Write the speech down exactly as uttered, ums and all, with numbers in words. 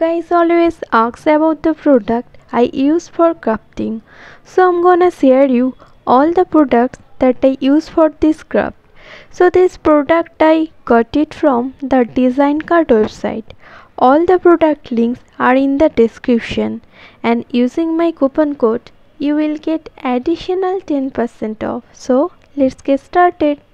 guys always ask about the product I use for crafting, so I'm gonna share you all the products that I use for this craft. So this product I got it from the Design Cart website. All the product links are in the description, and using my coupon code you will get additional ten percent off. So let's get started.